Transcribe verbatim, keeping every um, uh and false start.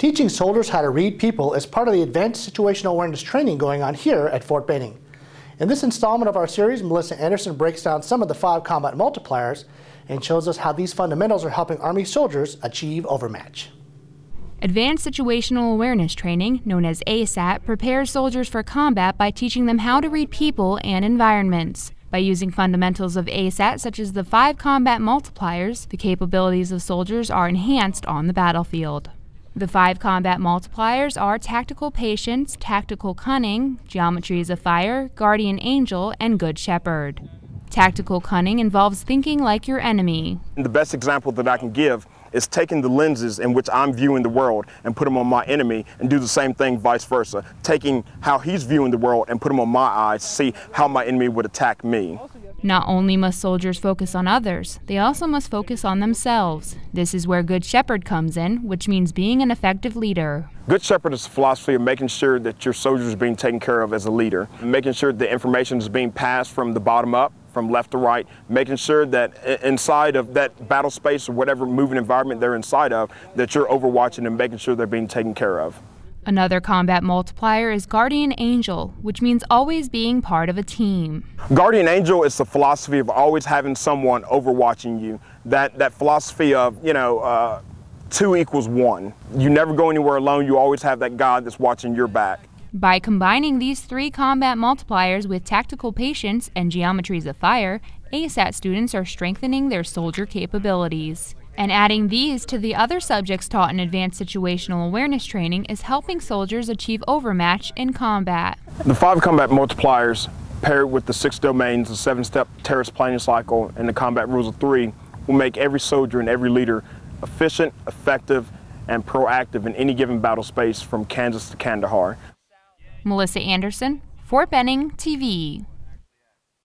Teaching soldiers how to read people is part of the Advanced Situational Awareness Training going on here at Fort Benning. In this installment of our series, Melissa Anderson breaks down some of the five combat multipliers and shows us how these fundamentals are helping Army soldiers achieve overmatch. Advanced Situational Awareness Training, known as ASAT, prepares soldiers for combat by teaching them how to read people and environments. By using fundamentals of ASAT, such as the five combat multipliers, the capabilities of soldiers are enhanced on the battlefield. The five combat multipliers are Tactical Patience, Tactical Cunning, Geometries of Fire, Guardian Angel, and Good Shepherd. Tactical Cunning involves thinking like your enemy. The best example that I can give is taking the lenses in which I'm viewing the world and put them on my enemy, and do the same thing vice versa. Taking how he's viewing the world and put them on my eyes to see how my enemy would attack me. Not only must soldiers focus on others, they also must focus on themselves. This is where Good Shepherd comes in, which means being an effective leader. Good Shepherd is the philosophy of making sure that your soldier is being taken care of as a leader, making sure the information is being passed from the bottom up, from left to right, making sure that inside of that battle space or whatever moving environment they're inside of, that you're overwatching and making sure they're being taken care of. Another combat multiplier is Guardian Angel, which means always being part of a team. Guardian Angel is the philosophy of always having someone overwatching you. That, that philosophy of, you know, uh, two equals one. You never go anywhere alone. You always have that guy that's watching your back. By combining these three combat multipliers with Tactical Patience and Geometries of Fire, ASAT students are strengthening their soldier capabilities. And adding these to the other subjects taught in Advanced Situational Awareness Training is helping soldiers achieve overmatch in combat. The five combat multipliers, paired with the six domains, the seven-step terrace planning cycle, and the combat rules of three, will make every soldier and every leader efficient, effective, and proactive in any given battle space from Kansas to Kandahar. Melissa Anderson, Fort Benning T V.